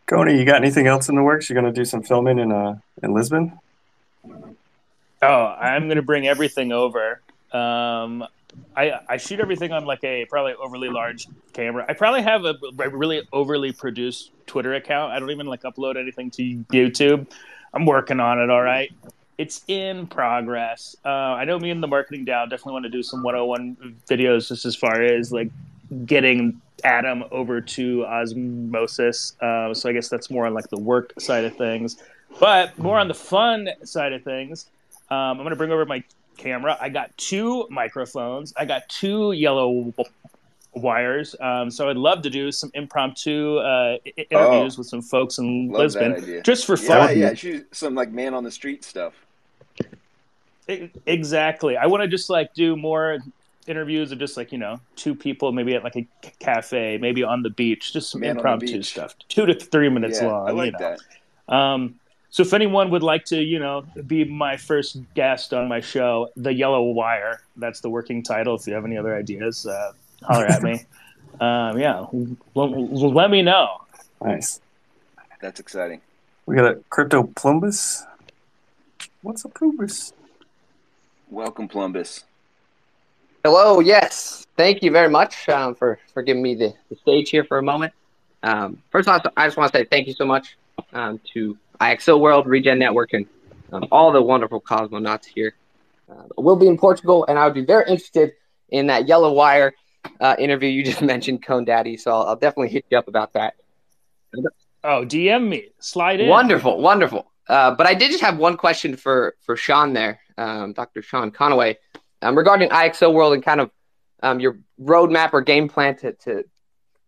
Coney, you got anything else in the works? You're going to do some filming in Lisbon? Oh, I'm gonna bring everything over. I shoot everything on like a probably overly large camera. I probably have a really overly produced Twitter account. I don't even like upload anything to YouTube. I'm working on it. All right, it's in progress. I know me and the marketing DAO definitely want to do some 101 videos just as far as like getting Adam over to Osmosis. So I guess that's more on like the work side of things, but more on the fun side of things. I'm going to bring over my camera. I got 2 microphones. I got 2 yellow wires. So I'd love to do some impromptu interviews with some folks in Lisbon just for fun. Yeah, shoot some like man on the street stuff. Exactly. I want to just like do more interviews of just like, you know, two people maybe at like a cafe, maybe on the beach, just some impromptu stuff. 2 to 3 minutes long. I like that. So if anyone would like to, you know, be my first guest on my show, The Yellow Wire, that's the working title. If you have any other ideas, holler at me. Let me know. Nice. That's exciting. We got a Crypto Plumbus. What's up, Plumbus? Welcome, Plumbus. Hello, yes. Thank you very much for giving me the stage here for a moment. First off, I just want to say thank you so much to IXO World, Regen Network, and all the wonderful cosmonauts here. We'll be in Portugal, and I would be very interested in that Yellow Wire interview you just mentioned, Cone Daddy, so I'll definitely hit you up about that. Oh, DM me. Slide in. Wonderful, wonderful. But I did just have one question for Sean there, Dr. Sean Conaway, regarding IXO World and kind of your roadmap or game plan to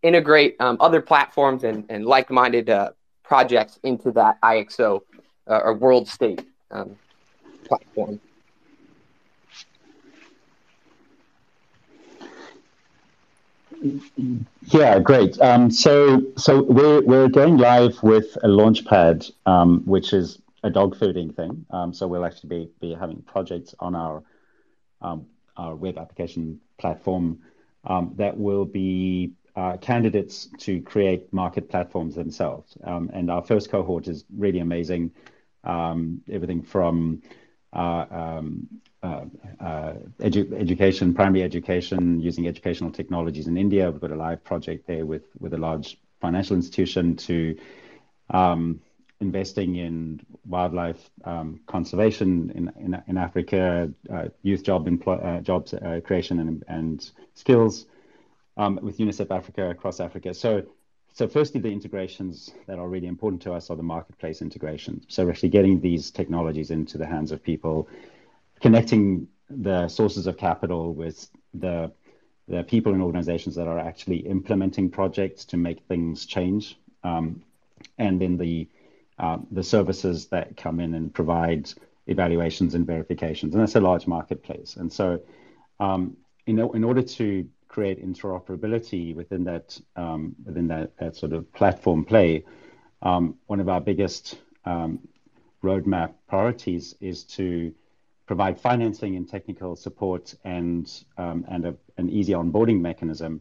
integrate other platforms and like-minded projects into that IXO or world state platform. Yeah, great. So we're going live with a launchpad, which is a dog fooding thing. So we'll actually be having projects on our web application platform that will be candidates to create market platforms themselves. And our first cohort is really amazing. Everything from education, primary education, using educational technologies in India. We've got a live project there with a large financial institution to investing in wildlife conservation in Africa, youth job creation and skills. With UNICEF Africa across Africa. So firstly, the integrations that are really important to us are the marketplace integrations. So actually getting these technologies into the hands of people, connecting the sources of capital with the people and organizations that are actually implementing projects to make things change, and then the services that come in and provide evaluations and verifications. And that's a large marketplace. And so in order to create interoperability within that sort of platform play, one of our biggest roadmap priorities is to provide financing and technical support and an easy onboarding mechanism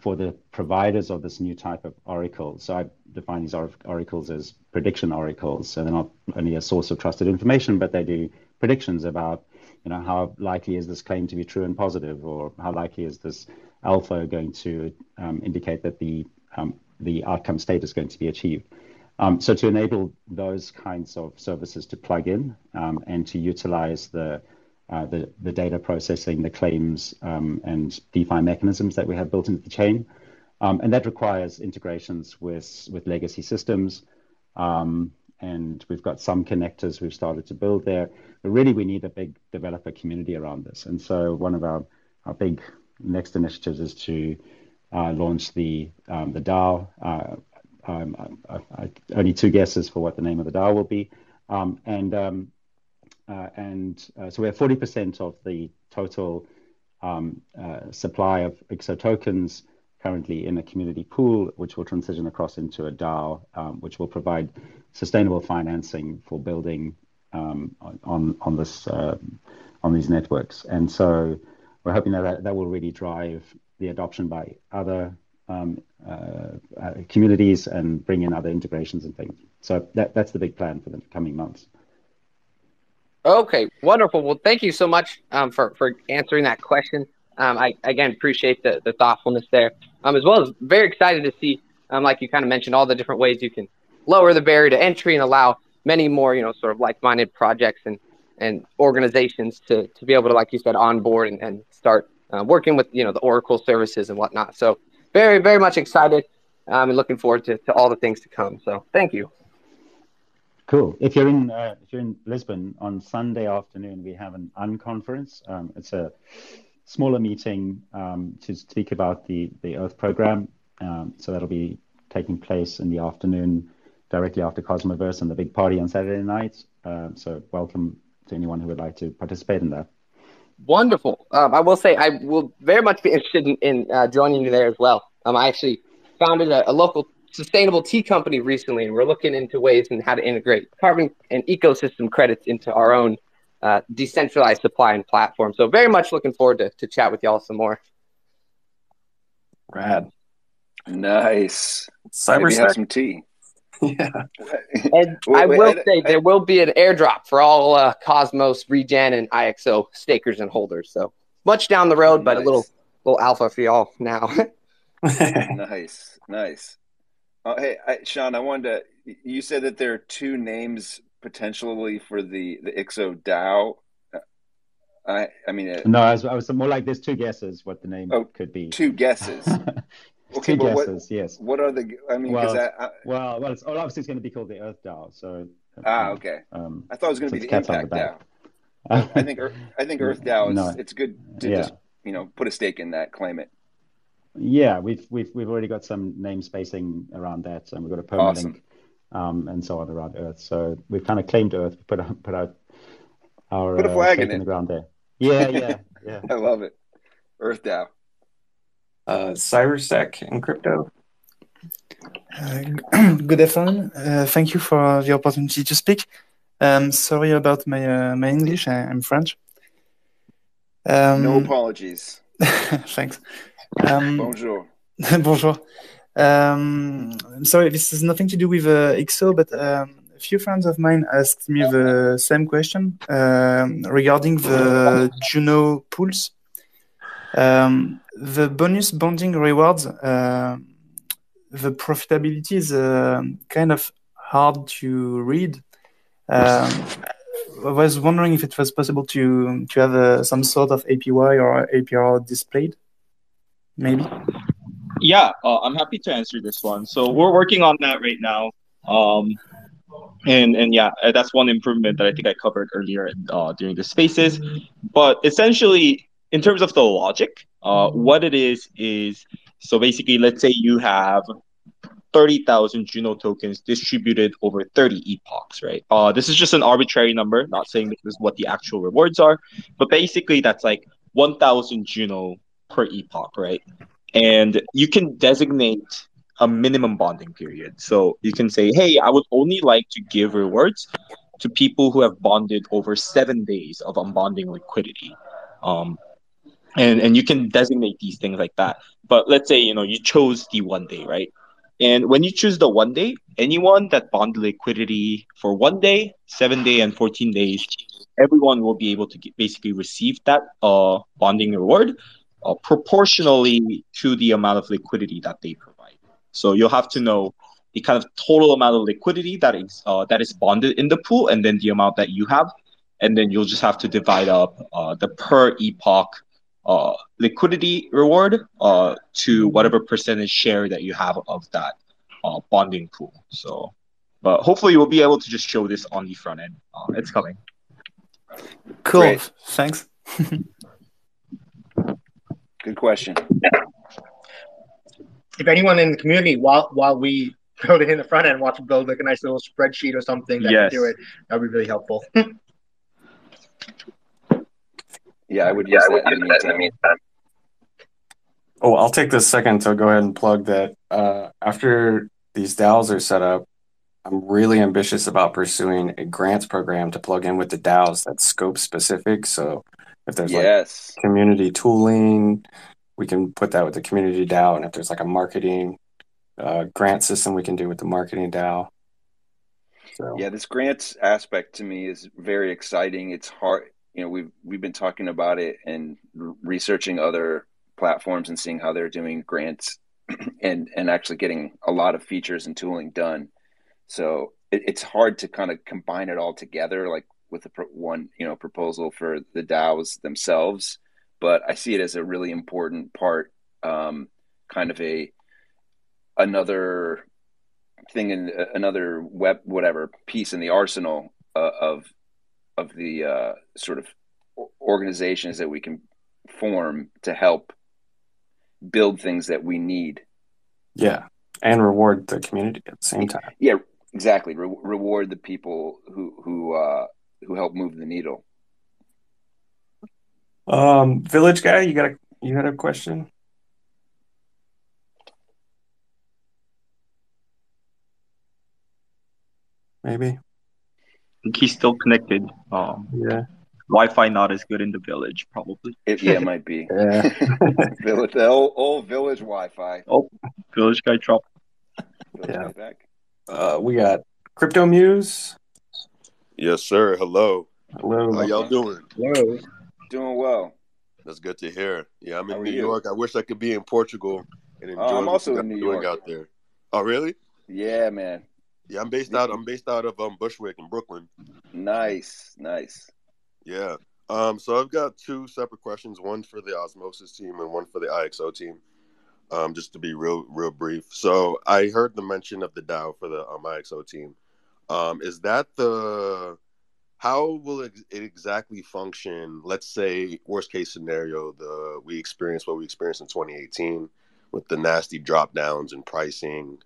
for the providers of this new type of oracle. So I define these oracles as prediction oracles. So they're not only a source of trusted information, but they do predictions about, you know, how likely is this claim to be true and positive, or how likely is this alpha going to indicate that the outcome state is going to be achieved. So to enable those kinds of services to plug in and to utilize the data processing, the claims and DeFi mechanisms that we have built into the chain, and that requires integrations with legacy systems. And we've got some connectors we've started to build there. But really, we need a big developer community around this. And so one of our big next initiatives is to launch the DAO. Only two guesses for what the name of the DAO will be. So we have 40% of the total supply of IXO tokens currently in a community pool, which will transition across into a DAO, which will provide sustainable financing for building on these networks. And so we're hoping that will really drive the adoption by other communities and bring in other integrations and things. So that's the big plan for the coming months. Okay, wonderful. Well, thank you so much for answering that question. I, again, appreciate the thoughtfulness there, as well as very excited to see, like you kind of mentioned, all the different ways you can lower the barrier to entry and allow many more, you know, sort of like-minded projects and organizations to be able to, like you said, onboard and start working with, you know, the Oracle services and whatnot. So very, very much excited and looking forward to all the things to come. So thank you. Cool. If you're in Lisbon on Sunday afternoon, we have an unconference. It's a smaller meeting to speak about the Earth program. So that'll be taking place in the afternoon, directly after Cosmoverse and the big party on Saturday night. So welcome to anyone who would like to participate in that. Wonderful. I will say I will very much be interested in joining you there as well. I actually founded a local sustainable tea company recently, and we're looking into ways and how to integrate carbon and ecosystem credits into our own decentralized supply and platform. So very much looking forward to chat with y'all some more. Rad. Nice. Maybe have some tea. Yeah. And I will say there will be an airdrop for all Cosmos, Regen, and IXO stakers and holders. So much down the road, but nice. A little alpha for y'all now. Nice, nice. Oh, hey, Sean, I wanted to. You said that there are two names potentially for the IXO DAO. No, I was more like there's two guesses what the name could be. Two guesses. Okay, two guesses, yes. What are the? I mean, because obviously it's going to be called the Earth DAO. So okay. I thought it was going to be the Impact DAO. I think Earth DAO is it's good to just put a stake in that, claim it. Yeah, we've already got some name spacing around that, and we've got a permalink and so on around Earth. So we've kind of claimed Earth. We put a flag in the ground there. Yeah. I love it, Earth DAO. CyberSec in crypto. Good afternoon. Thank you for the opportunity to speak. Sorry about my my English. I'm French. No apologies. Thanks. Bonjour. Bonjour. I'm sorry, this has nothing to do with IXO, but a few friends of mine asked me the same question regarding the Juno pools. The bonus bonding rewards, the profitability is kind of hard to read. I was wondering if it was possible to have some sort of APY or APR displayed, maybe? Yeah, I'm happy to answer this one. So we're working on that right now. And yeah, that's one improvement that I think I covered earlier during the spaces. But essentially, in terms of the logic, what it is so basically, let's say you have 30,000 Juno tokens distributed over 30 epochs, right? This is just an arbitrary number, not saying this is what the actual rewards are, but basically that's like 1,000 Juno per epoch, right? And you can designate a minimum bonding period. So you can say, hey, I would only like to give rewards to people who have bonded over 7 days of unbonding liquidity. And you can designate these things like that. But let's say, you chose the 1 day, right? And when you choose the 1 day, anyone that bonded liquidity for 1 day, 7 day, and 14 days, everyone will be able to basically receive that bonding reward proportionally to the amount of liquidity that they provide. So you'll have to know the kind of total amount of liquidity that is bonded in the pool, and then the amount that you have. And then you'll just have to divide up the per epoch liquidity reward to whatever percentage share that you have of that bonding pool. So, but hopefully we'll be able to just show this on the front end. It's coming. Cool. Great. Thanks. Good question. If anyone in the community, while we go to hit the front end, watch build like a nice little spreadsheet or something that can do it, that would be really helpful. Yeah, I would use that in the meantime. Oh, I'll take this second to go ahead and plug that. After these DAOs are set up, I'm really ambitious about pursuing a grants program to plug in with the DAOs that's scope specific. So if there's like community tooling, we can put that with the community DAO. And if there's like a marketing grant system, we can do with the marketing DAO. So. Yeah, this grants aspect to me is very exciting. It's hard. We've been talking about it and researching other platforms and seeing how they're doing grants and actually getting a lot of features and tooling done. So it's hard to kind of combine it all together, like with a one proposal for the DAOs themselves. But I see it as a really important part, kind of another thing in another piece in the arsenal of the sort of organizations that we can form to help build things that we need. Yeah, and reward the community at the same time. Yeah, exactly. Reward the people who who helped move the needle. Village guy, you got a question? Maybe. I think he's still connected. Yeah. Wi-Fi not as good in the village, probably. It might be. Yeah. Village, the old village Wi-Fi. Oh, village guy dropped. Yeah. Back. We got Crypto Muse. Yes, sir. Hello. Hello. How y'all doing? Hello. Doing well. That's good to hear. Yeah, I'm in New York. I wish I could be in Portugal and enjoy I'm also in New York out there. Oh, really? Yeah, man. Yeah, I'm based out of Bushwick in Brooklyn. Nice, nice. Yeah. So I've got two separate questions, one for the Osmosis team and one for the IXO team, just to be real brief. So I heard the mention of the DAO for the IXO team. How will it exactly function? Let's say, worst case scenario, we experience what we experienced in 2018 with the nasty drop downs and pricing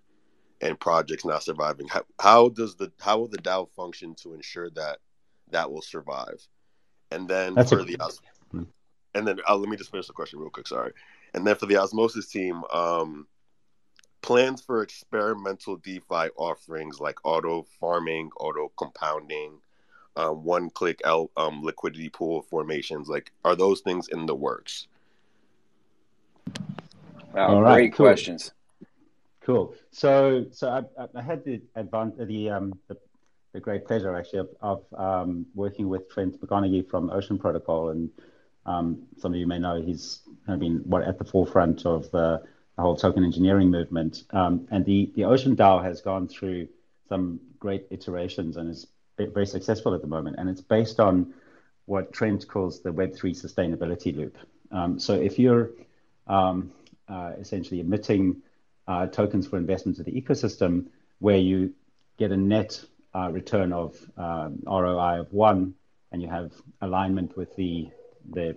and projects not surviving. How will the DAO function to ensure that will survive? And then let me just finish the question real quick. Sorry. And then for the Osmosis team, plans for experimental DeFi offerings like auto farming, auto compounding, one-click liquidity pool formations. Like, are those things in the works? Wow, right, great cool. questions. Cool. So I had the advantage, the great pleasure actually of working with Trent McConaughey from Ocean Protocol, and some of you may know he's been at the forefront of the whole token engineering movement. And the Ocean DAO has gone through some great iterations and is very successful at the moment. And it's based on what Trent calls the Web3 sustainability loop. So if you're essentially emitting tokens for investment to the ecosystem, where you get a net return of ROI of 1, and you have alignment with the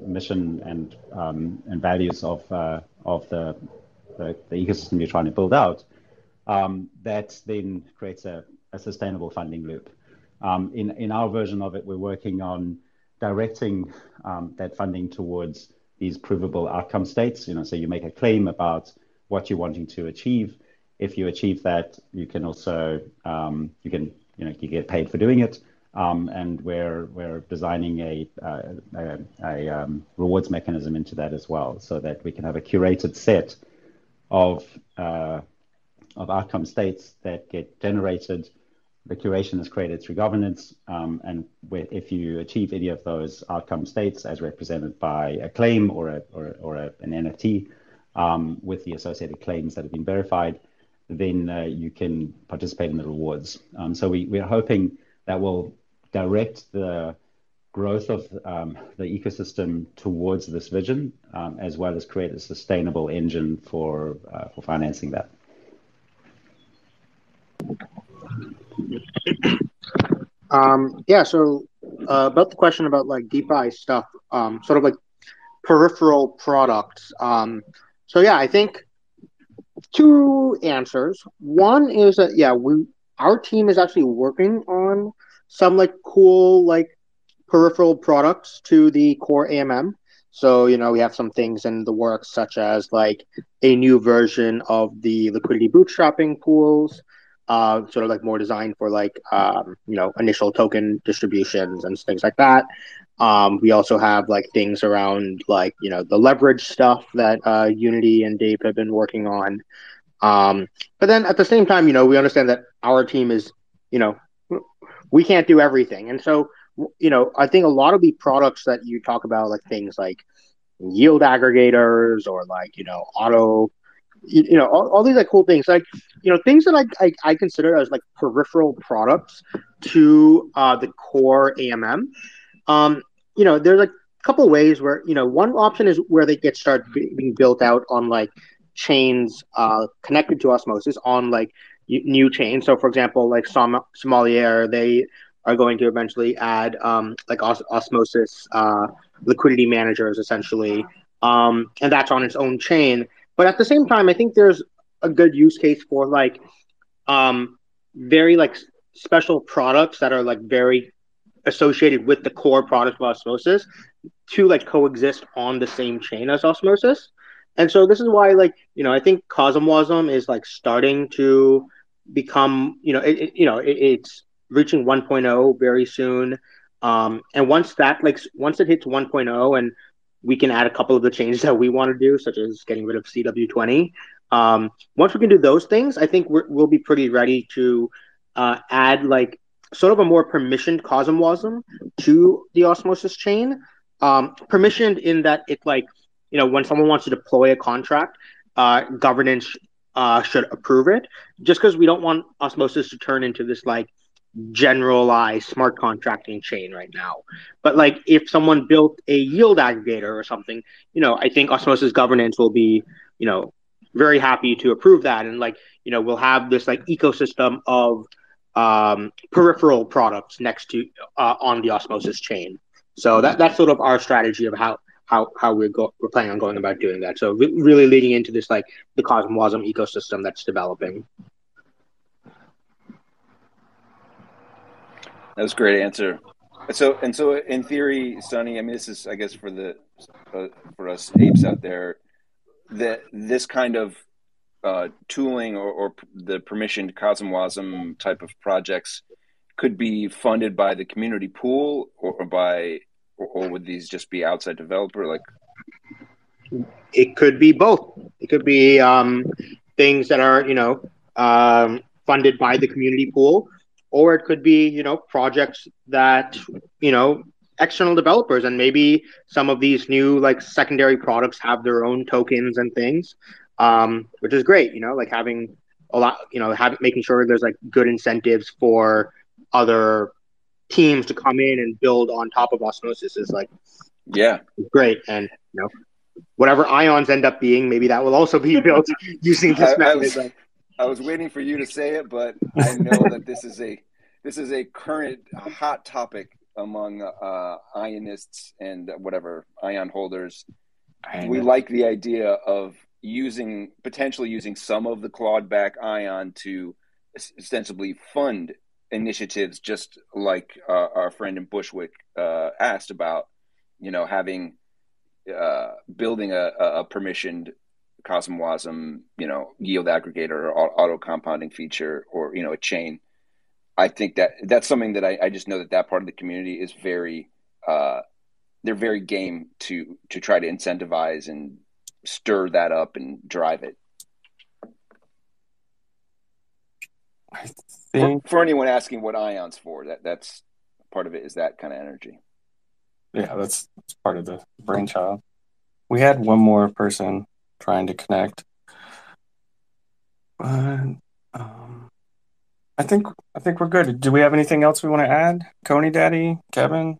mission and values of the ecosystem you're trying to build out, that then creates a sustainable funding loop. In our version of it, we're working on directing that funding towards these provable outcome states. So you make a claim about what you're wanting to achieve. If you achieve that, you can also you get paid for doing it, and we're designing a rewards mechanism into that as well, so that we can have a curated set of outcome states that get generated. The curation is created through governance, and if you achieve any of those outcome states as represented by a claim or an NFT with the associated claims that have been verified, then you can participate in the rewards. So we're hoping that will direct the growth of the ecosystem towards this vision, as well as create a sustainable engine for financing that. So about the question about like DeFi stuff, sort of like peripheral products. I think two answers. One is that our team is actually working on some like cool like peripheral products to the core AMM. So we have some things in the works, such as like a new version of the liquidity bootstrapping pools. Sort of like more designed for like initial token distributions and things like that. We also have like things around like the leverage stuff that Unity and Dave have been working on. But then at the same time, we understand that our team is we can't do everything, and so I think a lot of the products that you talk about, like things like yield aggregators or like auto. All these like cool things, like things that I consider as like peripheral products to the core AMM. There's like a couple ways where one option is where they get started being built out on like chains connected to Osmosis on like new chains. So for example, like Sommelier, they are going to eventually add like Osmosis liquidity managers essentially, and that's on its own chain. But at the same time, I think there's a good use case for like very like special products that are like very associated with the core product of Osmosis to like coexist on the same chain as Osmosis. And so this is why, like, you know, I think CosmWasm is like starting to become, you know, it's reaching 1.0 very soon. And once that, like, once it hits 1.0 and we can add a couple of the changes that we want to do, such as getting rid of CW20, once we can do those things, I think we'll be pretty ready to add like sort of a more permissioned CosmWasm to the Osmosis chain. Permissioned in that it, like, you know, when someone wants to deploy a contract, governance should approve it, just because we don't want Osmosis to turn into this like generalized smart contracting chain right now. But like if someone built a yield aggregator or something, you know, I think Osmosis governance will be, you know, very happy to approve that. And like, you know, we'll have this like ecosystem of peripheral products next to on the Osmosis chain. So that's sort of our strategy of how we're planning on going about doing that. So really leading into this, like, the CosmWasm ecosystem that's developing. That was a great answer. So in theory, Sonny, I mean, this is, I guess, for the for us apes out there, that this kind of tooling or the permissioned CosmWasm type of projects could be funded by the community pool, or would these just be outside developer? Like, it could be both. It could be things that are, you know, funded by the community pool, or it could be, you know, projects that, you know, external developers, and maybe some of these new like secondary products have their own tokens and things, which is great, you know, like having a lot, you know, making sure there's like good incentives for other teams to come in and build on top of Osmosis is like, yeah, great. And, you know, whatever ions end up being, maybe that will also be built using this mechanism. I was waiting for you to say it, but I know that this is a current hot topic among ionists and whatever ion holders. We like the idea of potentially using some of the clawed back ion to ostensibly fund initiatives, just like our friend in Bushwick asked about, you know, having building a permissioned CosmWasm, you know, yield aggregator or auto compounding feature, or, you know, a chain. I think that's something that I just know that part of the community is very they're very game to try to incentivize and stir that up and drive it. I think for anyone asking what Ion's for, that's part of it, is that kind of energy. Yeah, that's part of the brainchild. We had one more person trying to connect, but I think we're good. Do we have anything else we want to add? Coney Daddy, Kevin,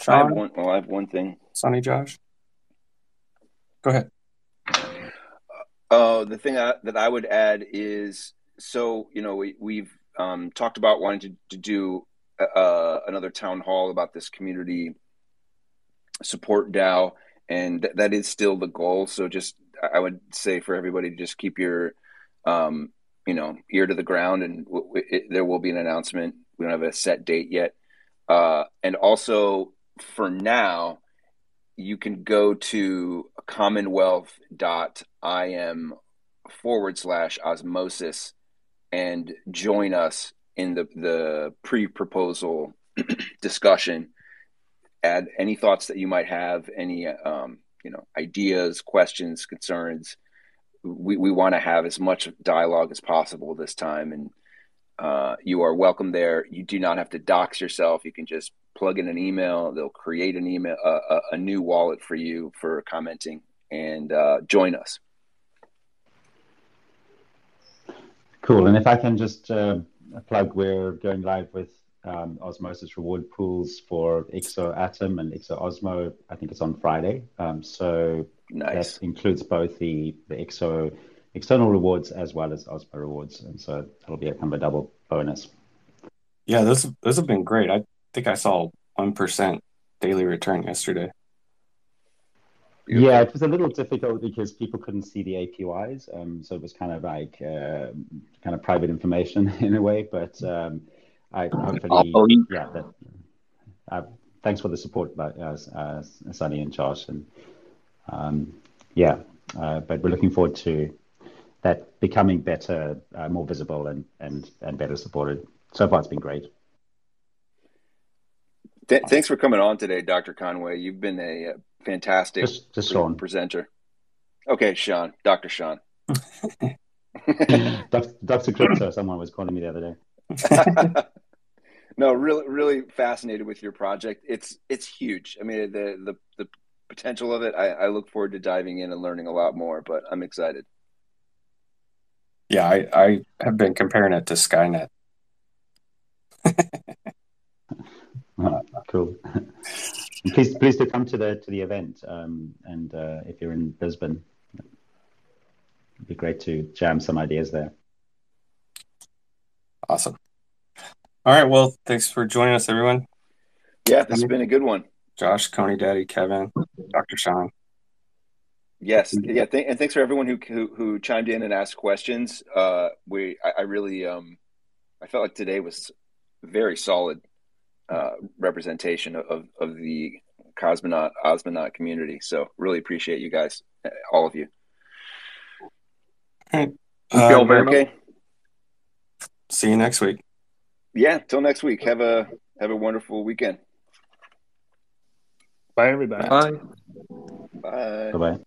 Sean? I have one thing. Sonny, Josh, go ahead. The thing that I would add is, so, you know, we've talked about wanting to do another town hall about this community support DAO, and that is still the goal. So just, I would say for everybody to just keep your, you know, ear to the ground, and there will be an announcement. We don't have a set date yet. And also for now, you can go to commonwealth.im/osmosis and join us in the pre-proposal discussion. Add any thoughts that you might have, any you know, ideas, questions, concerns. We want to have as much dialogue as possible this time, and you are welcome there. You do not have to dox yourself. You can just plug in an email. They'll create an email, a new wallet for you for commenting, and join us. Cool. And if I can just plug, we're going live with Osmosis reward pools for IXO Atom and IXO Osmo. I think it's on Friday. So nice. That includes both the IXO external rewards as well as Osmo rewards. And so it'll be a kind of a double bonus. Yeah, those have been great. I think I saw 1% daily return yesterday. Beautiful. Yeah, it was a little difficult because people couldn't see the APYs. So it was kind of like kind of private information in a way, but hopefully, yeah, Thanks for the support, Sonny and Josh, and but we're looking forward to that becoming better, more visible, and better supported. So far, it's been great. Thanks for coming on today, Dr. Conway. You've been a fantastic presenter. Okay, Sean, Dr. Sean. Dr. Crypto, someone was calling me the other day. No, really, really fascinated with your project. It's huge. I mean, the potential of it, I look forward to diving in and learning a lot more, but I'm excited. Yeah, I have been comparing it to Skynet. Cool. Please do come to the event, and if you're in Lisbon, it'd be great to jam some ideas there. Awesome. All right. Well, thanks for joining us, everyone. Yeah, this has been a good one. Josh, Coney Daddy, Kevin, Dr. Sean. Yes. Yeah. And thanks for everyone who chimed in and asked questions. I really I felt like today was very solid representation of the cosmonaut community. So really appreciate you guys, all of you. All right. Okay. See you next week. Yeah, till next week. Have a wonderful weekend. Bye, everybody. Bye. Bye. Bye.